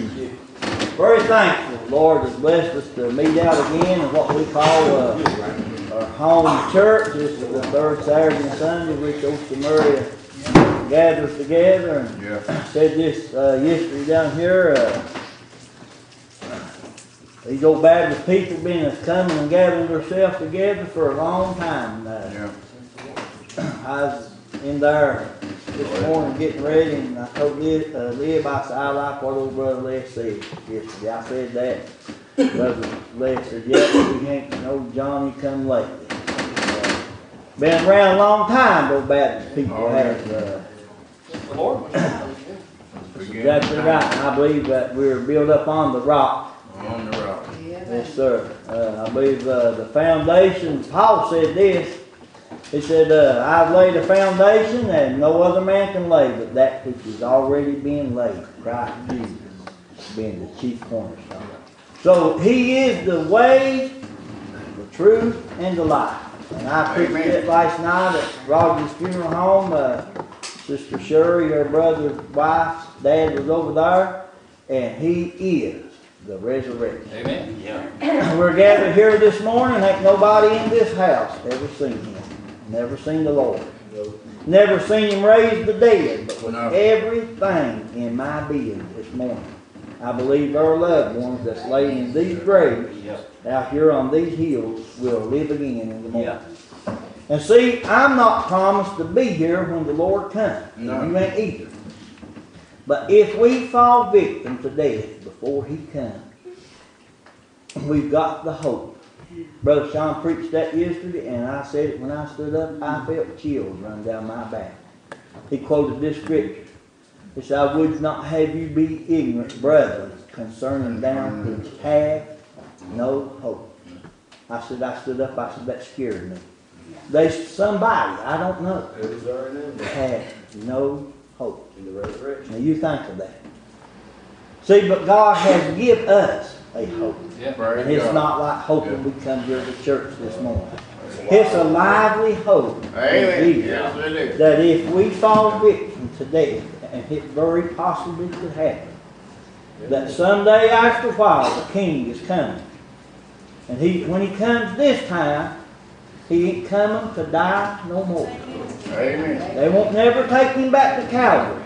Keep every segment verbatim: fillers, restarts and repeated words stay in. you. Very thankful, Lord, has blessed us to meet out again in what we call uh, our home church. This is the third Saturday and Sunday, which old Samaria gathers together. And yeah. Said this uh, yesterday down here. Uh, These old Baptist people been coming and gathering themselves together for a long time now. Yeah. I was in there this morning getting ready, and I told Lib, uh, Lib I said, I like what old Brother Les said yesterday. I said that. Brother Les said, yeah, we ain't no Johnny come lately. Uh, been around a long time, those Baptist people oh, have. Uh, the Lord. That's exactly right. I believe that we're built up on the rock. On the rock. Yes, sir. Uh, I believe uh, the foundation, Paul said this. He said, uh, I've laid a foundation and no other man can lay but that which is already being laid, Christ Jesus being the chief cornerstone. So he is the way, the truth, and the life. And I preached it last night at Rogers' funeral home. Uh, Sister Sherry, her brother's wife's dad was over there, and he is the resurrection. Amen. Yeah. We're gathered here this morning. Ain't nobody in this house ever seen him. Never seen the Lord. Never seen him raise the dead. But with no. everything in my being this morning, I believe our loved ones that's laid in these graves out here on these hills will live again in the morning. Yeah. And see, I'm not promised to be here when the Lord comes. No. You ain't either. But if we fall victim to death before he comes, we've got the hope. Brother Sean preached that yesterday, and I said it when I stood up. I felt chills run down my back. He quoted this scripture. He said, I would not have you be ignorant, brethren, concerning down which have no hope. I said, I stood up. I said, that scared me. They, somebody, I don't know, had no hope. In the resurrection. Now you think of that. See, but God has given us a hope. Yeah, and it's God. Not like hoping yeah. we come here to church this morning. It's a lively hope indeed, yes, it that if we fall victim to death, and it very possibly could happen, yeah. that someday after a while the King is coming. And he, when he comes this time, he ain't coming to die no more. Amen. They won't never take him back to Calvary.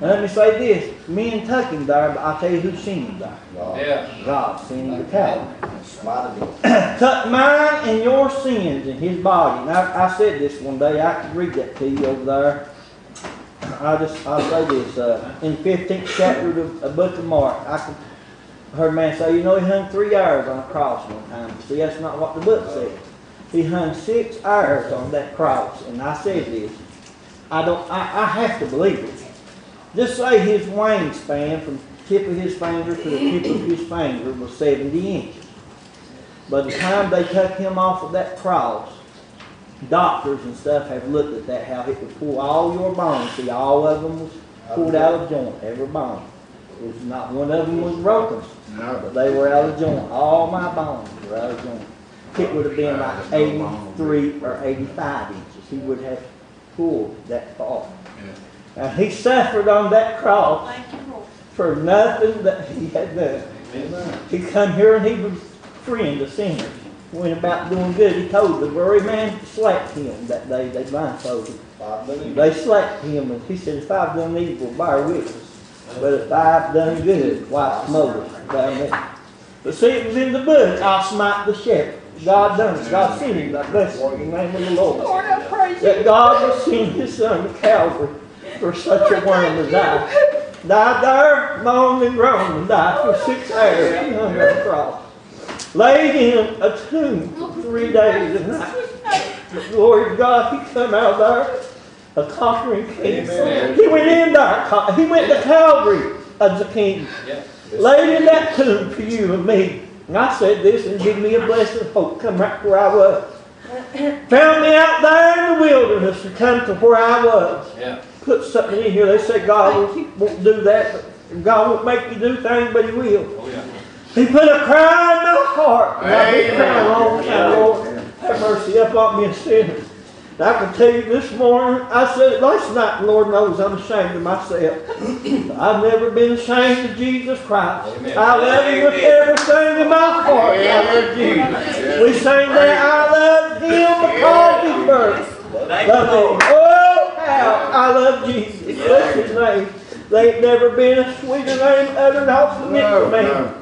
Now let me say this. Men took him there, but I'll tell you who sent him there. God. Yeah. God sent him to Calvary. Took mine and your sins in his body. And I, I said this one day. I could read that to you over there. I just, I'll say this. Uh, in the fifteenth chapter of the book of Mark, I, could, I heard a man say, you know, he hung three hours on a cross one time. See, that's not what the book says. He hung six hours on that cross. And I said this. I don't I, I have to believe it. Just say his wingspan from the tip of his finger to the tip of his finger was seventy inches. By the time they took him off of that cross, doctors and stuff have looked at that, how it would pull all your bones. See, all of them was pulled out of joint, every bone. It was not one of them was broken. No. But they were out of joint. All my bones were out of joint. It would have been like eighty-three or eighty-five inches. He would have pulled that far. And he suffered on that cross for nothing that he had done. Amen. He come here and he was friend of sinners. Went about doing good. He told the very man to slap him that day. They blindfolded him. They slapped him and he said, if I've done evil, bear witness. But if I've done good, why smote it? But see, it was in the book, I'll smite the shepherd. God done it. God sent him. I bless him in the name of the Lord. Lord, I praise you. That God will send his son to Calvary for such Lord, a worm as I. Died there, moaned and groaned, and died for six hours and hung on the cross. Laid in a tomb for three days and nights. Glory to God, he come out of there a conquering king. Amen. He went in there. He went to Calvary as a king. Yeah. Laid in that tomb for you and me. And I said this and give me a blessed hope. Come right where I was. Found me out there in the wilderness to come to where I was. Yeah. Put something in here. They said God won't do that. But God won't make you do things, but he will. Oh, yeah. He put a cry in my heart. And I've been crying a long time. Lord, have mercy upon me, a sinner. I can tell you this morning, I said it last night, and Lord knows I'm ashamed of myself. I've never been ashamed of Jesus Christ. Amen. I love Him with everything in my heart. Amen. I love Jesus. We sang that, I love Him because He first loved me. Oh, how I love Jesus. Bless His name. There ain't never been a sweeter name uttered off the neck of man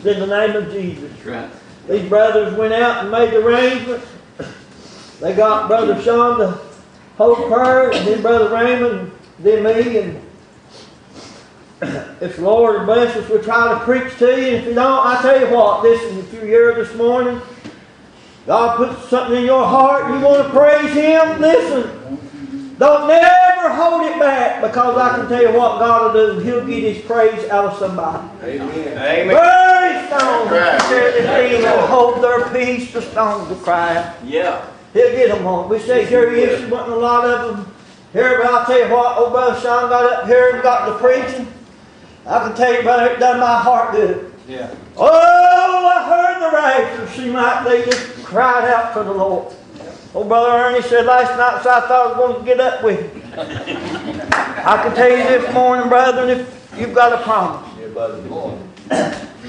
than the name of Jesus. Right. These brothers went out and made arrangements. They got Brother Sean to hold prayer, and then Brother Raymond, then me, and if the Lord bless us, we'll try to preach to you. And if you don't, I tell you what, this is if you're here this morning, God puts something in your heart, and you want to praise Him, listen. Don't never hold it back, because I can tell you what God will do. He'll get His praise out of somebody. Amen. Amen. Praise stones. Right. They'll hold their peace, the stones will cry out. Yeah. He'll get them on. We say here he is, wanting a lot of them here, but I'll tell you what, old Brother Sean got up here and got to preaching. I can tell you, brother, it done my heart good. Yeah. Oh, I heard the rapture. She might they just cried out for the Lord. Yeah. Old Brother Ernie said last night, so I thought I was going to get up with him. I can tell you this morning, brother, if you've got a promise. Yeah, brother, boy.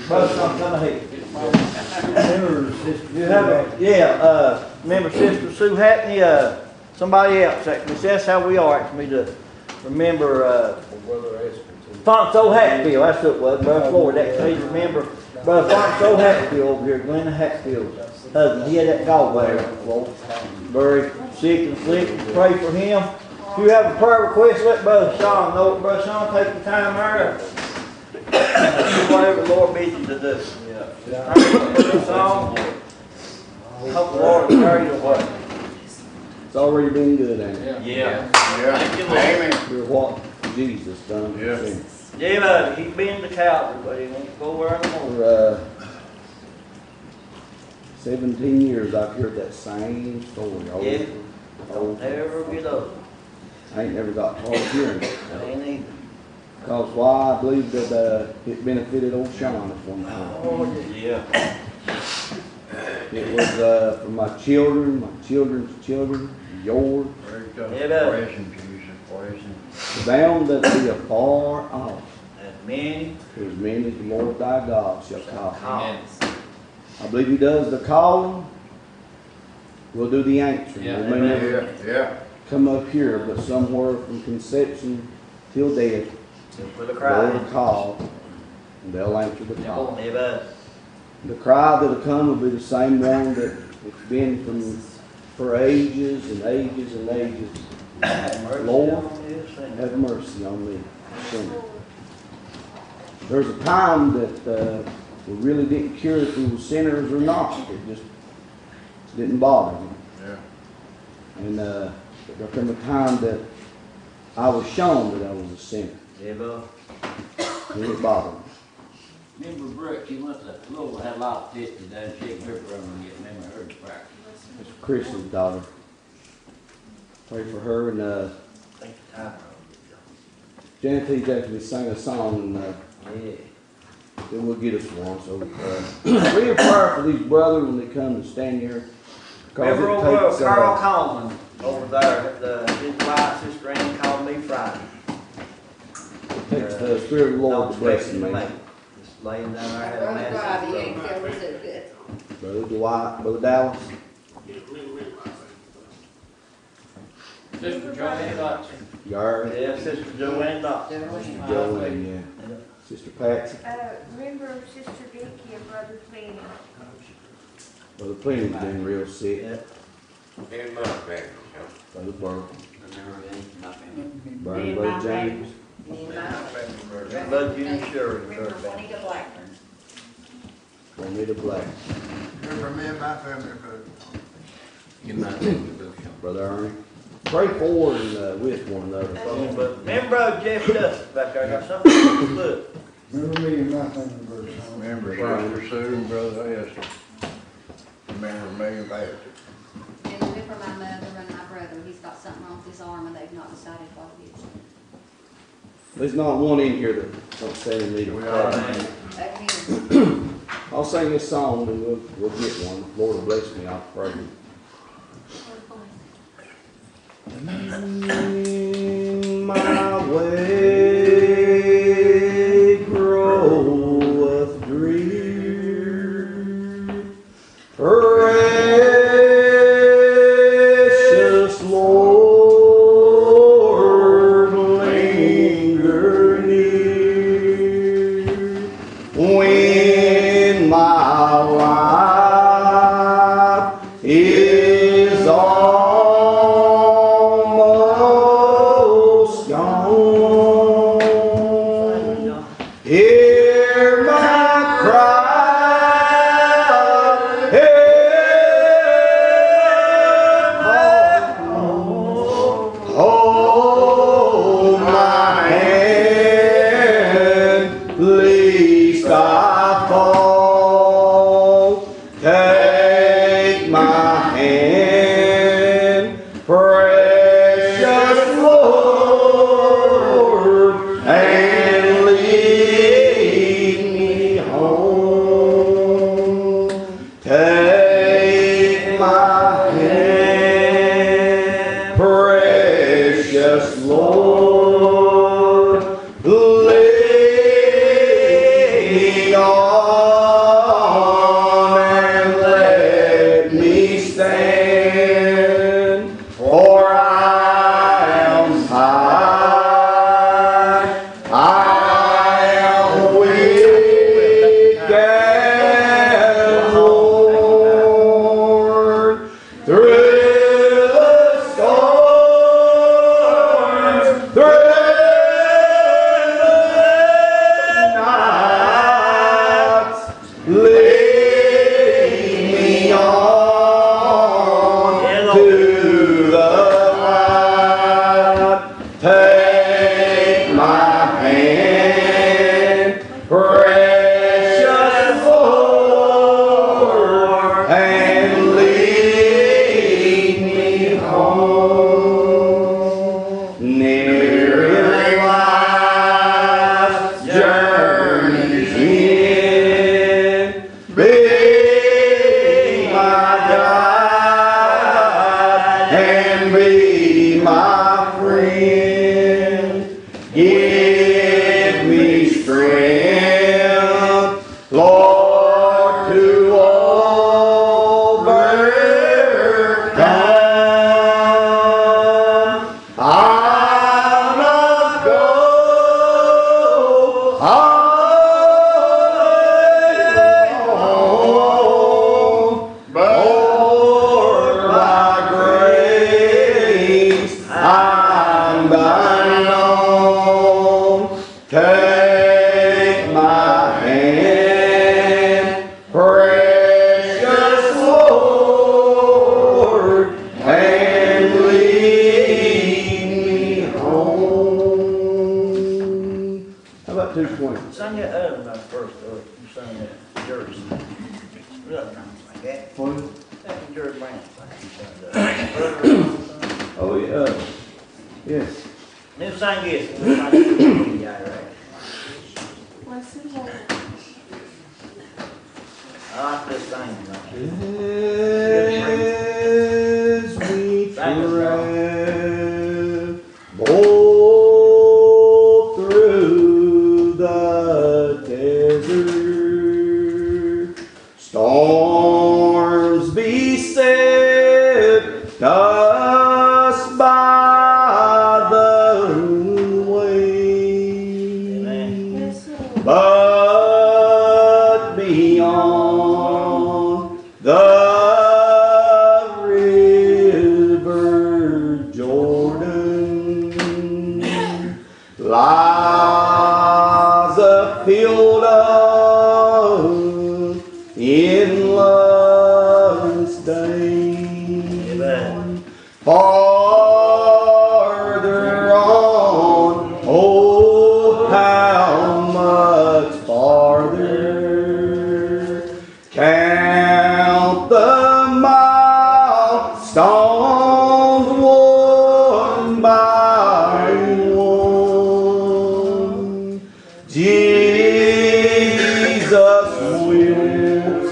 Brother Sean, come here. Remember Sister Sue Hatfield. Yeah, uh, remember Sister Sue Hatfield, uh, somebody else, actually. That's how we are, actually, to remember uh, Fonzo Hatfield. That's what it was, Brother Floyd. Actually, remember Brother Fonzo Hatfield over here, Glenn Hatfield's husband. He had that gallbladder. Very sick and slick. Pray for him. If you have a prayer request, let Brother Sean know. Brother Sean, take the time there. Whatever the Lord bids you to do. Yeah. Song. Hope the Lord will carry the way. It's already been good, ain't it? Yeah. Yeah. Yeah. Thank you, Lord. Amen. We're what Jesus done. Yes. Yeah, buddy. He's been to Calvary, but he won't go where I'm uh, Seventeen years I've heard that same story. Over, yeah. Over. Don't ever get over. I ain't never got tired of hearing it. Ain't either. Because why I believe that uh, it benefited old Sean at one time. Oh, yeah. It was uh, for my children, my children's children, yours. Bound that be afar off. As many. As many as the Lord thy God shall call. I believe He does the calling. We'll do the answering. Yeah. We may never yeah. come up here, but somewhere from conception till death. For the cry. They'll call, and they'll answer the call. The cry that'll come will be the same one that it's been from for ages and ages and ages. Lord, have mercy on me, sinner. There's a time that uh, we really didn't care if we were sinners or not. It just didn't bother me. Yeah. And uh, there came a time that I was shown that I was a sinner. Ever. It bothered me. Remember Brooke, she went to Floyd, had a lot of fifty down, she didn't remember her and get remember her to practice. It's Chris's daughter. Pray for her and uh thank you, Tyler. Janet's actually sang a song and uh yeah. It will get us one. So uh we are proud for these brothers when they come and stand here. Remember old takes, uh, Carl Coleman over there at the his wife, sister Amy called me Friday. Takes the Spirit of the Lord to bless me. Just laying down our head and asking. Brother Dwight, Brother Dallas. Sister Joanne Dotson. Yeah, Sister Joanne Dotson. Sister Joanne, yeah. Sister Patsy. Uh, remember Sister Vicki and Brother Pliny. Brother Pliny's been real sick. And my family. Brother Burke. Brother James. Love you and Jerry. Remember Juanita Blackburn. Juanita Blackburn. Remember me and my family, brother. Brother Ernie. Pray forward and uh, with one another. Remember, remember Jeff Dust back there. Got something to look. Remember me and my family, brother. Remember Brother Sue and Brother Esther. Remember me and Pastor. And remember my mother and my brother. He's got something wrong with his arm and they've not decided what it is. There's not one in here that don't stand in need of prayer. I'll sing this song and we'll, we'll get one. Lord bless me, I pray. My way groweth drear, precious Lord, linger near. When my life is all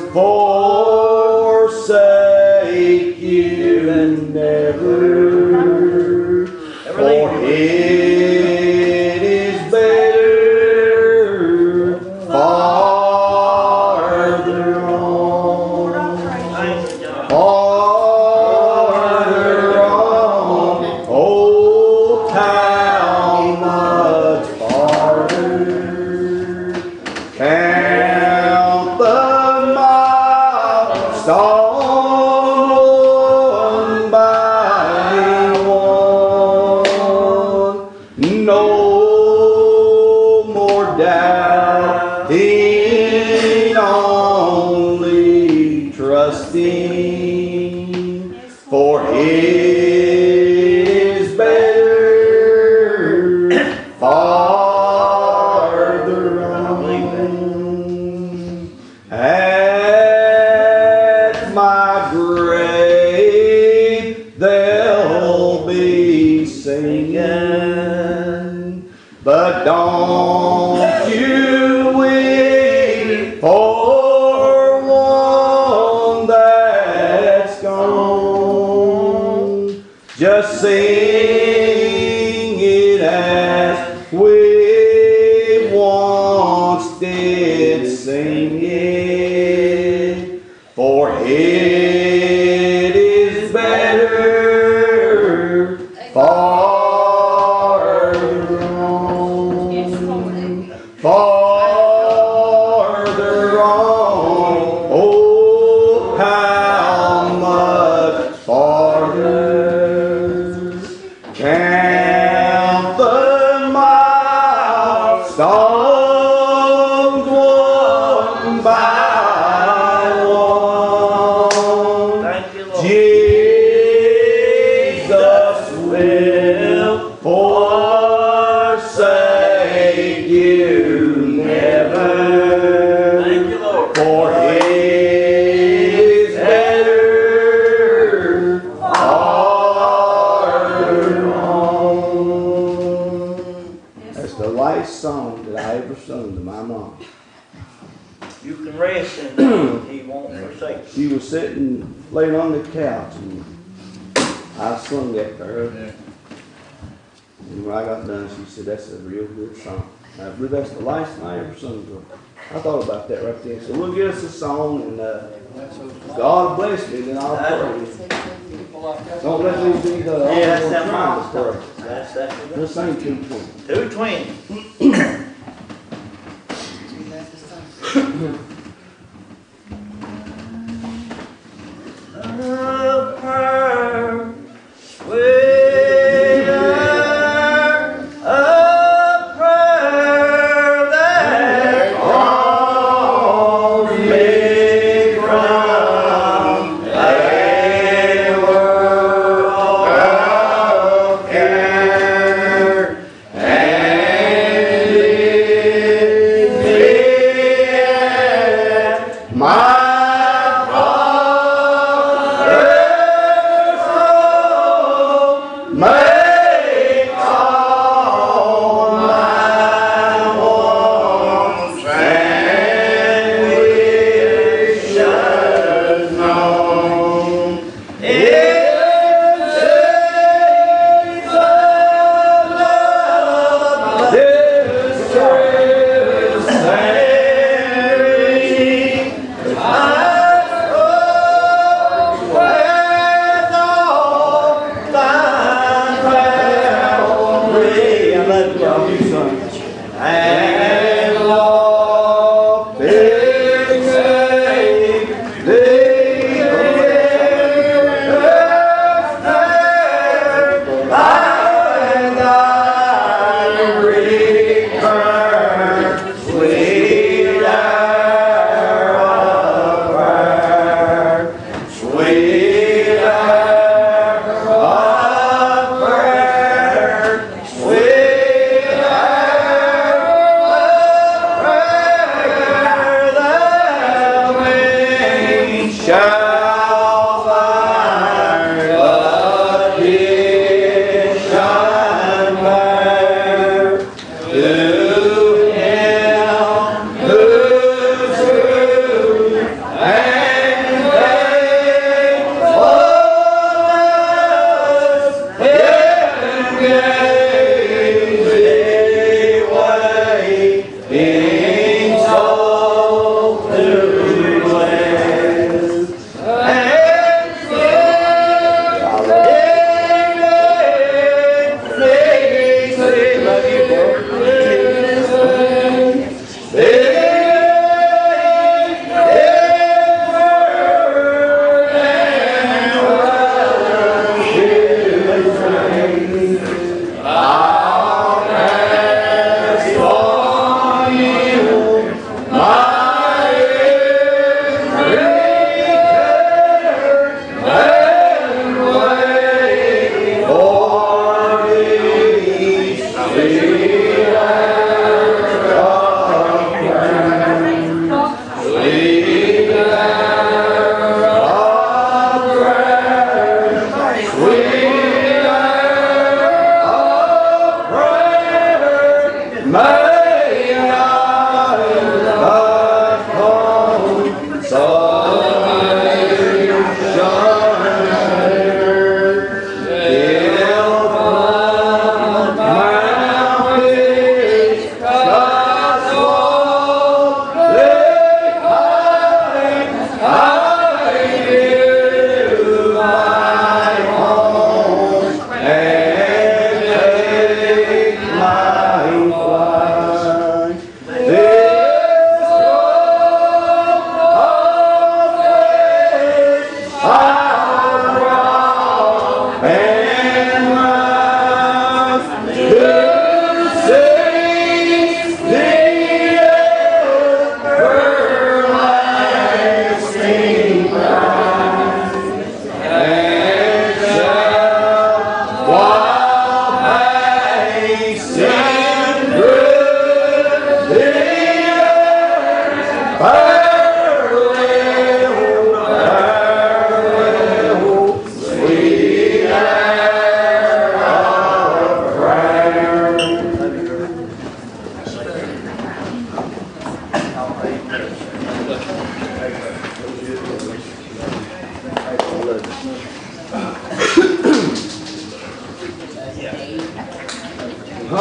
forsake you and never doubt, in only trusting, for His that's the last I ever sung to her. I thought about that right there. So we'll get us a song, and uh, God bless me, then I'll pray. Don't let me be the only yeah, one trying to pray. That's that. Let's sing two twenty. two twenty.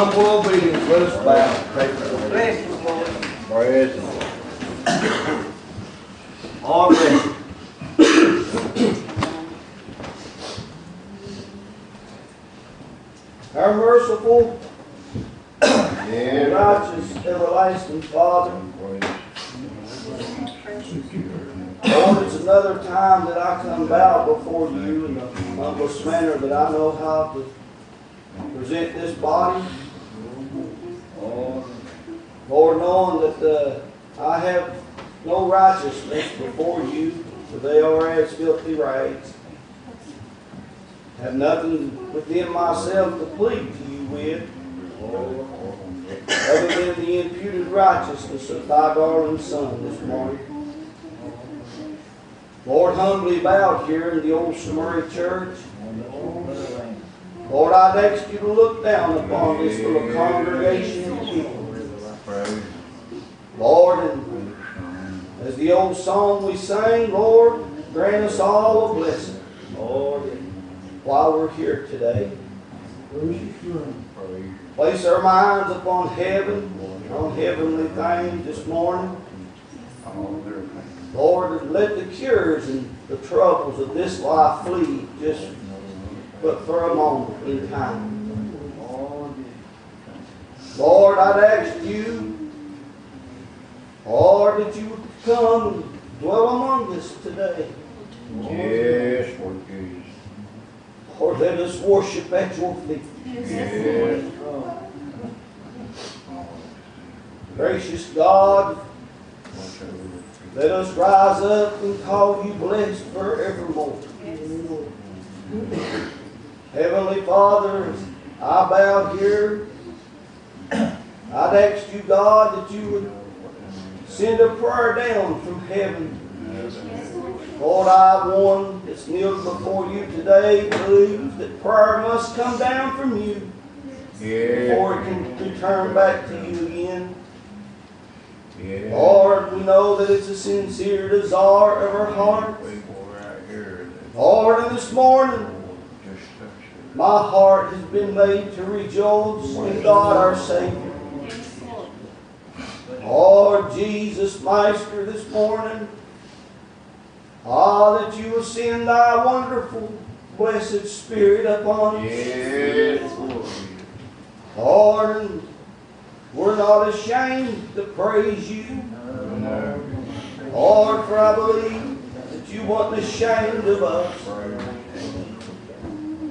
humble obedience, let us bow. Bless you, Lord. Praise the Lord. All blessed. Our merciful and righteous everlasting Father, Lord, it's another time that I come bow before you in the humblest manner that I know how to present this body. Lord, knowing that uh, I have no righteousness before you, for they are as filthy rags. I have nothing within myself to plead to you with, Lord, other than the imputed righteousness of thy darling Son this morning. Lord, humbly bowed here in the old Samaria church. Lord, I'd ask you to look down upon this little congregation of people. Lord, and as the old song we sang, Lord, grant us all a blessing, Lord, while we're here today. Place our minds upon heaven, on heavenly things this morning. Lord, and let the cures and the troubles of this life flee just but for a moment in time. Lord, I'd ask you, Lord, that you would come and dwell among us today. Yes, Lord Jesus. Lord, let us worship at your feet. Yes. Gracious God, let us rise up and call you blessed forevermore. Yes. Heavenly Father, I bow here. I'd ask you, God, that you would send a prayer down from heaven. Yes. Lord, I, one that's kneeled before you today, believes that prayer must come down from you yes. before it can return back to you again. Yeah. Lord, we know that it's a sincere desire of our hearts. Lord, and this morning, my heart has been made to rejoice in God our Savior. Lord Jesus, Master, this morning, ah, that you will send thy wonderful, blessed Spirit upon us. Yes, Lord. Lord, we're not ashamed to praise you. No. Lord, for I believe that you weren't ashamed of us.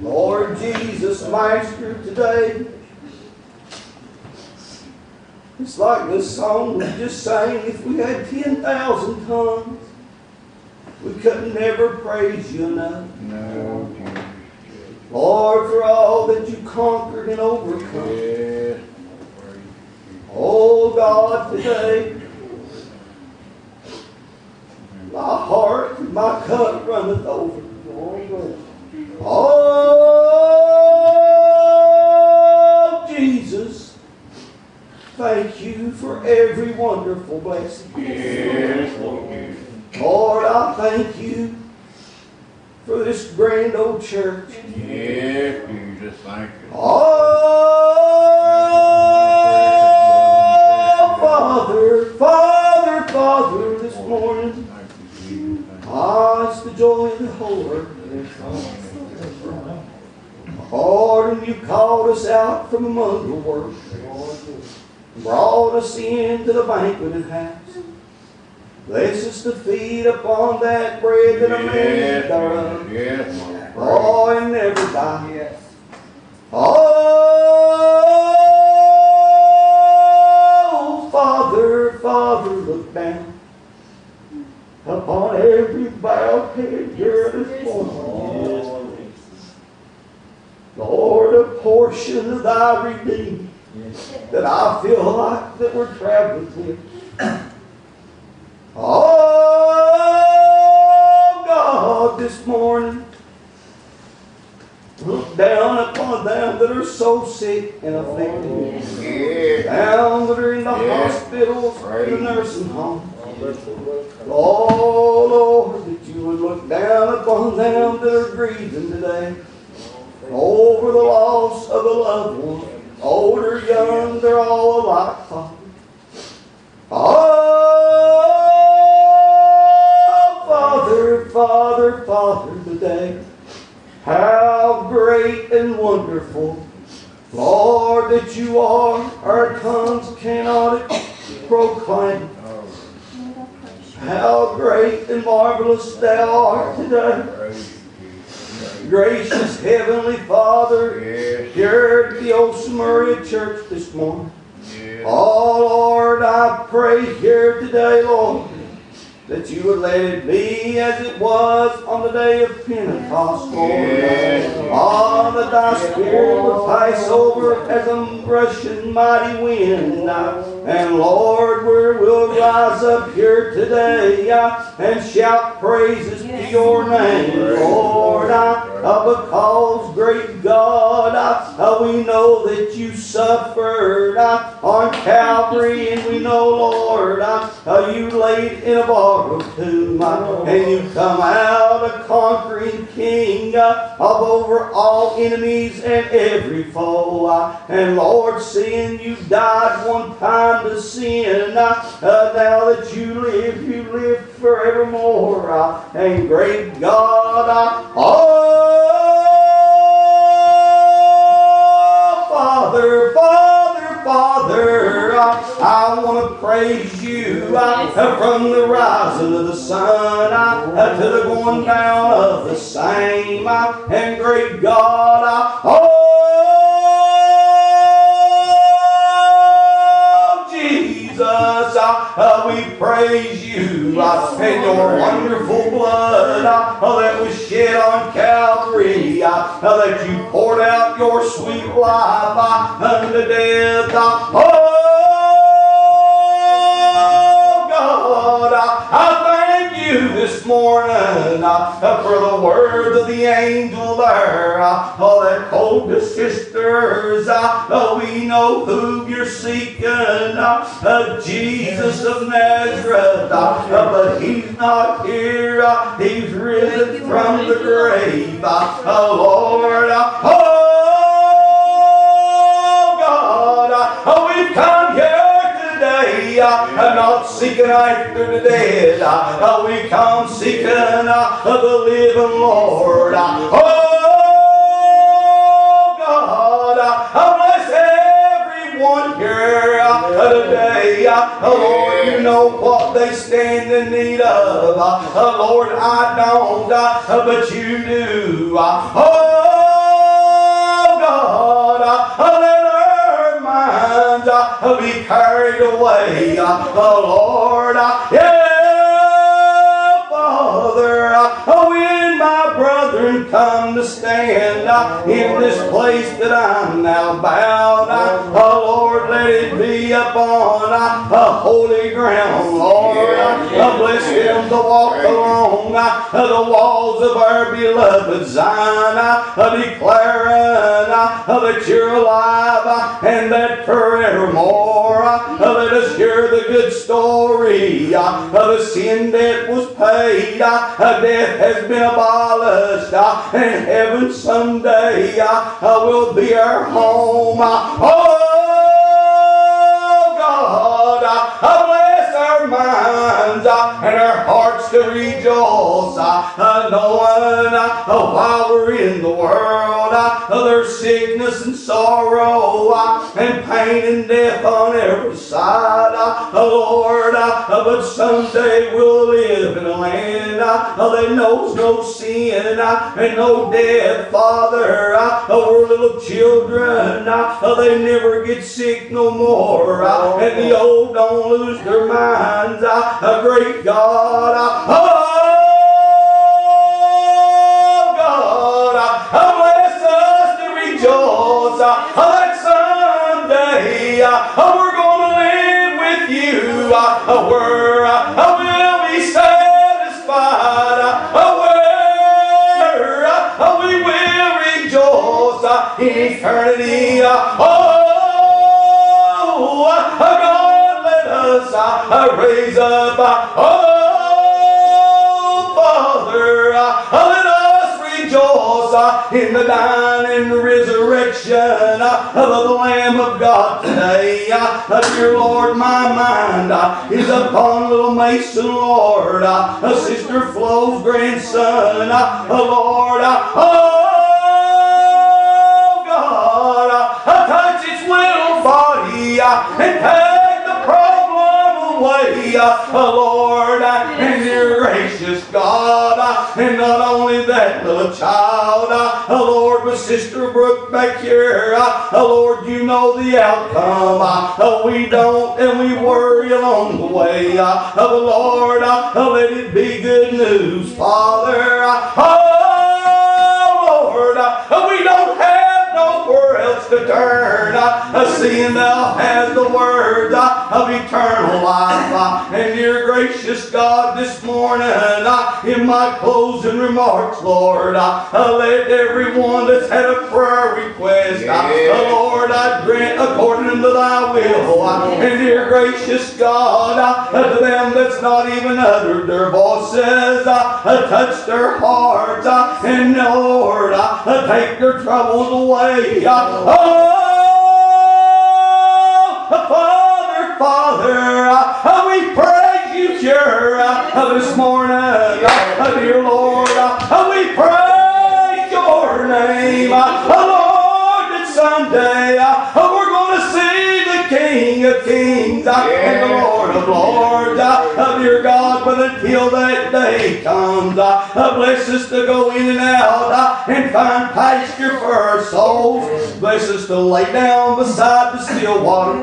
Lord Jesus, Master, today, it's like this song we just sang. If we had ten thousand tongues, we could never praise you enough. No. Lord, for all that you conquered and overcome. Yeah. Oh God, today, my heart and my cup runneth over. Oh Jesus, thank you for every wonderful blessing. Yes, Lord. Lord, I thank you for this grand old church. Yes, Jesus, thank you. Oh Father, Father, Father, this morning, ah, it's the joy of the whole earth. Lord, and you called us out from among the world, brought us into the banqueting house. Bless us to feed upon that bread that a man thereof. Oh, and never die. Oh. Father, Father, look down upon every bowed head here this morning. Lord, a portion of thy redeemed that I feel like that we're traveling with. Oh, God, this morning, look down upon them that are so sick and afflicted. Yeah. Down that are in the yeah. hospitals, the nursing homes. Oh, Lord, that you would look down upon them that are grieving today over the loss of a loved one. Old or young, they're all alike, Father. Oh, Father, Father, Father, today, how great and wonderful, Lord, that you are. Our tongues cannot proclaim how great and marvelous thou art today. Gracious Heavenly Father, here at the old Samaria church this morning. Oh, Lord, I pray here today, Lord, that you would let it be as it was on the day of Pentecost, Lord. Yes. Oh, that thy Spirit would pass over as a rushing mighty wind. And, Lord, we will rise up here today and shout praises yes. to your name, Lord. I, uh, because, great God, I, uh, we know that you suffered uh, on Calvary, and we know, Lord, uh, uh, you laid in a bar tomb, and you come out a conquering king uh, of over all enemies and every foe. Uh, and Lord, seeing you died one time to sin, uh, uh, now that you live, you live forevermore. Uh, and great God, uh, oh, Father, Father, Father, uh, I want to praise you uh, from the rising of the sun uh, to the going down of the same. Uh, and great God, uh, oh, Jesus, uh, uh, we praise you uh, and your wonderful blood uh, that was shed on Calvary, uh, that you poured out your sweet life uh, unto death. Uh, oh, I thank you this morning uh, for the words of the angel there uh, oh, that told the sisters uh, oh, we know whom you're seeking, uh, uh, Jesus of Nazareth, uh, uh, but he's not here, uh, he's risen from the grave. uh, oh, Lord, uh, oh God, uh, oh, we've come here Uh, not seeking after the dead, uh, we come seeking uh, the living Lord. Uh, oh God, uh, bless everyone here uh, today. Uh, Lord, you know what they stand in need of. Uh, Lord, I don't, uh, but you do. Uh, oh God, uh, let our minds uh, be carried away, uh, Lord. Uh, yeah, Father, uh, when my brethren come to stand uh, in this place that I'm now bound, uh, Lord, let it be upon uh, a holy ground, Lord. Uh, bless them to walk along uh, the walls of our beloved Zion, uh, declaring uh, that you're alive uh, and that forevermore. Uh, let us hear the good story uh, of the sin that was paid. Uh, death has been abolished, uh, and heaven someday uh, will be our home. Uh, oh God, uh, bless our minds uh, and our hearts to rejoice, uh, uh, knowing uh, while we're in the world, Uh, there's sickness and sorrow uh, and pain and death on every side, uh, Lord, uh, but someday we'll live in a land uh, that knows no sin uh, and no death, Father. Uh, we're little children, uh, they never get sick no more, uh, and the old don't lose their minds, uh, a great God. Uh, oh, God, uh, Uh, that someday uh, we're going to live with you. Uh, we're, uh, we'll be satisfied. Uh, we're, uh, we will rejoice uh, in eternity. Uh, oh, uh, God, let us uh, raise up. Uh, oh, Father, uh, let us rejoice rejoice uh, in the dying and resurrection uh, of the Lamb of God today. Uh, dear Lord, my mind uh, is upon little Mason, Lord, uh, a Sister Flo's grandson, uh, uh, Lord. Uh, oh, God, uh, uh, touch its little body uh, and way, uh, Lord, uh, and your gracious God, uh, and not only that little child, uh, Lord, but Sister Brooke back here, uh, Lord, you know the outcome. Uh, we don't, and we worry along the way, uh, but Lord, uh, let it be good news, Father. Uh, oh, Lord, uh, we don't have nowhere else to turn, uh, seeing thou hast the word uh, of eternal life. Uh, and dear gracious God, this morning, uh, in my closing remarks, Lord, uh, uh, let everyone that's had a prayer request, uh, uh, Lord, I grant according to thy will. Uh, and dear gracious God, uh, uh, to them that's not even uttered their voices, uh, uh, touch their hearts, uh, and Lord, uh, uh, take their troubles away. Oh, Father, Father, uh, we praise you, sure, uh, this morning, uh, dear Lord, uh, we praise your name, uh, Lord, that someday uh, we're going to see the King of Kings uh, and the Lord of Lords, uh, dear God, but until that day comes, uh, bless us to go in and out uh, and find pasture for our souls. Bless us to lay down beside the still water.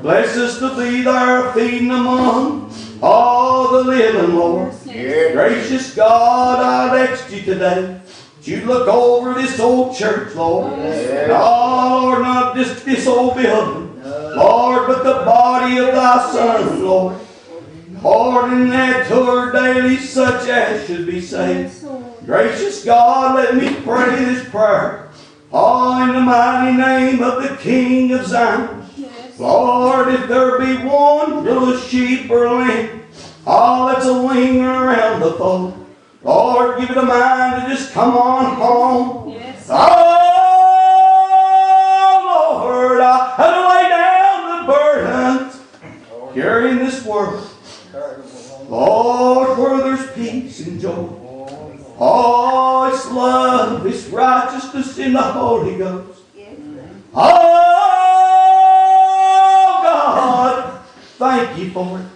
Bless us to be there feeding among all the living, Lord. Gracious God, I'd ask you today, you look over this old church, Lord. Oh, Lord, not just this old building, Lord, but the body of thy Son, Lord. Lord, and that to our daily such as should be saved. Gracious God, let me pray this prayer. Oh, in the mighty name of the King of Zion. Lord, if there be one little sheep or lamb, oh, that's a wing around the fold. Lord, give it a mind to just come on home. Oh, Lord, I lay down the burden here in this world. Lord, where there's peace and joy, oh, it's love, it's righteousness in the Holy Ghost. Oh, God, thank you for it.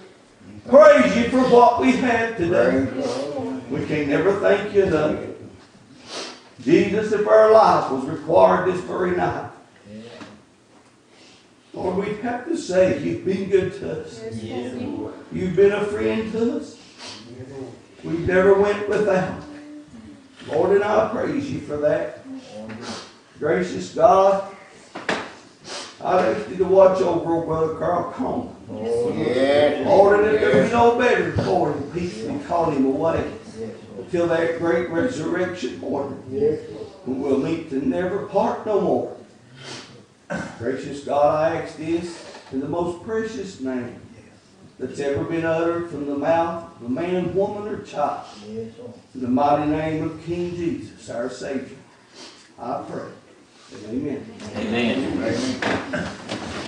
Praise you for what we have today. We can never thank you enough. Jesus, if our life was required this very night, Lord, we have to say you've been good to us. Yeah. You've been a friend to us. We never went without. Lord, and I praise you for that. Gracious God, I ask you to watch over old Brother Carl Cohn. Oh, yes. Lord, and if there's no better for him, peace and call him away until that great resurrection morning, when we'll meet to never part no more. Gracious God, I ask this in the most precious name that's ever been uttered from the mouth of a man, woman, or child. In the mighty name of King Jesus, our Savior, I pray. Amen. Amen. Amen.